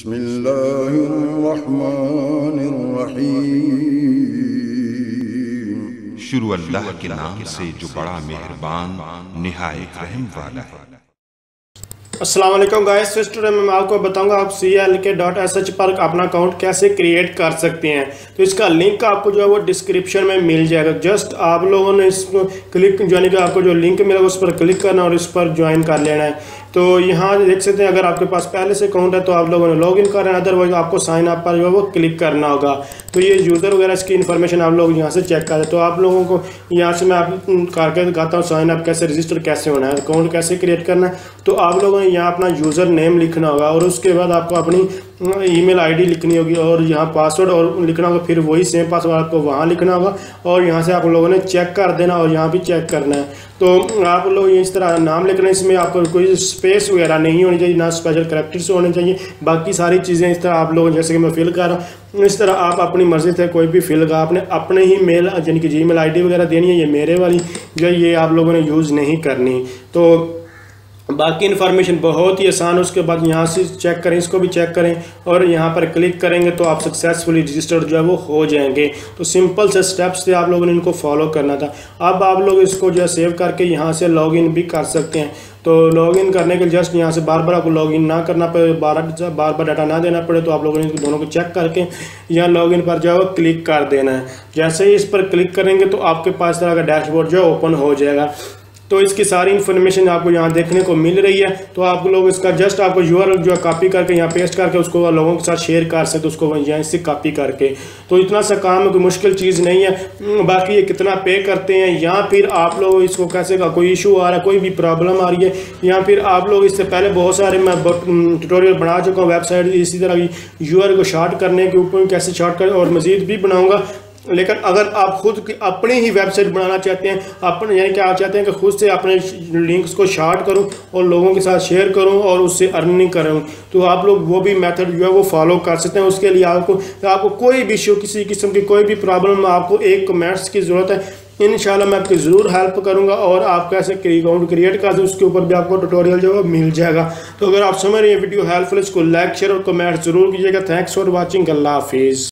بسم الله الرحمن الرحيم शुरू अल्लाह के नाम से जो बड़ा मेहरबान निहायत रहम वाला है। अस्सलाम वालेकुम गाइस, इस ट्यूटोरियल में मैं आपको बताऊंगा आप CLK.SH पर अपना अकाउंट कैसे क्रिएट कर सकते हैं। तो इसका लिंक आपको जो है वो डिस्क्रिप्शन में मिल जाएगा। जस्ट आप लोगों ने इस क्लिक जो है आपको जो लिंक मिलेगा उस पर क्लिक करना और इस पर ज्वाइन कर लेना है। तो यहाँ देख सकते हैं अगर आपके पास पहले से अकाउंट है तो आप लोगों ने लॉगिन करना है, अदरवाइज आपको साइन अप पर जो है वो क्लिक करना होगा। तो ये यूज़र वगैरह इसकी इन्फॉर्मेशन आप लोग यहाँ से चेक कर लें। तो आप लोगों को यहाँ से मैं आप करके दिखाता हूँ साइन अप कैसे, रजिस्टर कैसे होना है, अकाउंट कैसे क्रिएट करना है। तो आप लोगों ने यहाँ अपना यूज़र नेम लिखना होगा और उसके बाद आपको अपनी ईमेल आईडी लिखनी होगी और यहाँ पासवर्ड और लिखना होगा, फिर वही सेम पासवर्ड आपको वहाँ लिखना होगा और यहाँ से आप लोगों ने चेक कर देना और यहाँ भी चेक करना है। तो आप लोग इस तरह नाम लिखना है, इसमें आपको कोई स्पेस वगैरह नहीं होनी चाहिए, ना स्पेशल करैक्टर्स होने चाहिए, बाकी सारी चीज़ें इस तरह आप लोग जैसे कि मैं फिल कर रहा हूँ इस तरह आप अपनी मर्ज़ी से कोई भी फिल कर आपने अपने ही मेल यानी कि जीमेल आईडी वगैरह देनी है। ये मेरे वाली जो ये आप लोगों ने यूज़ नहीं करनी। तो बाकी इन्फॉर्मेशन बहुत ही आसान। उसके बाद यहाँ से चेक करें, इसको भी चेक करें और यहाँ पर क्लिक करेंगे तो आप सक्सेसफुली रजिस्टर्ड जो है वो हो जाएंगे। तो सिंपल से स्टेप्स थे, आप लोगों ने इनको फॉलो करना था। अब आप लोग इसको जो है सेव करके यहाँ से लॉगिन भी कर सकते हैं। तो लॉगिन करने के लिए जस्ट यहाँ से बार बार आपको लॉगिन ना करना पड़े, बार बार डाटा ना देना पड़े, तो आप लोगों ने इनको दोनों को चेक करके यहाँ लॉगिन पर जो है वो क्लिक कर देना है। जैसे ही इस पर क्लिक करेंगे तो आपके पास तरह का डैशबोर्ड जो है ओपन हो जाएगा। तो इसकी सारी इन्फॉर्मेशन आपको यहाँ देखने को मिल रही है। तो आप लोग इसका जस्ट आपको यूआरएल जो है कॉपी करके यहाँ पेस्ट करके उसको लोगों के साथ शेयर कर सकते, उसको यहाँ से कॉपी करके। तो इतना सा काम है, कोई मुश्किल चीज़ नहीं है। बाकी ये कितना पे करते हैं या फिर आप लोग इसको कैसे का कोई इशू आ रहा है, कोई भी प्रॉब्लम आ रही है, या फिर आप लोग इससे पहले बहुत सारे मैं ट्यूटोरियल बना चुका हूँ वेबसाइट इसी तरह की यूआरएल को शॉर्ट करने के ऊपर कैसे शॉर्ट कर और मज़ीद भी बनाऊँगा। लेकिन अगर आप खुद की अपनी ही वेबसाइट बनाना चाहते हैं, अपने यानी कि आप चाहते हैं कि खुद से अपने लिंक्स को शॉर्ट करूं और लोगों के साथ शेयर करूं और उससे अर्निंग करूं, तो आप लोग वो भी मेथड जो है वो फॉलो कर सकते हैं। उसके लिए आपको कोई भी इशू, किसी किस्म की कोई भी प्रॉब्लम, आपको एक कमेंट्स की ज़रूरत है। इंशाल्लाह मैं आपकी ज़रूर हेल्प करूंगा और आप कैसे अकाउंट क्रिएट कर दो उसके ऊपर भी आपको ट्यूटोरियल जो है मिल जाएगा। तो अगर आप समझ रहे हैं वीडियो हेल्पफुल, इसको लाइक शेयर और कमेंट ज़रूर कीजिएगा। Thanks for watching. अल्लाह हाफिज़।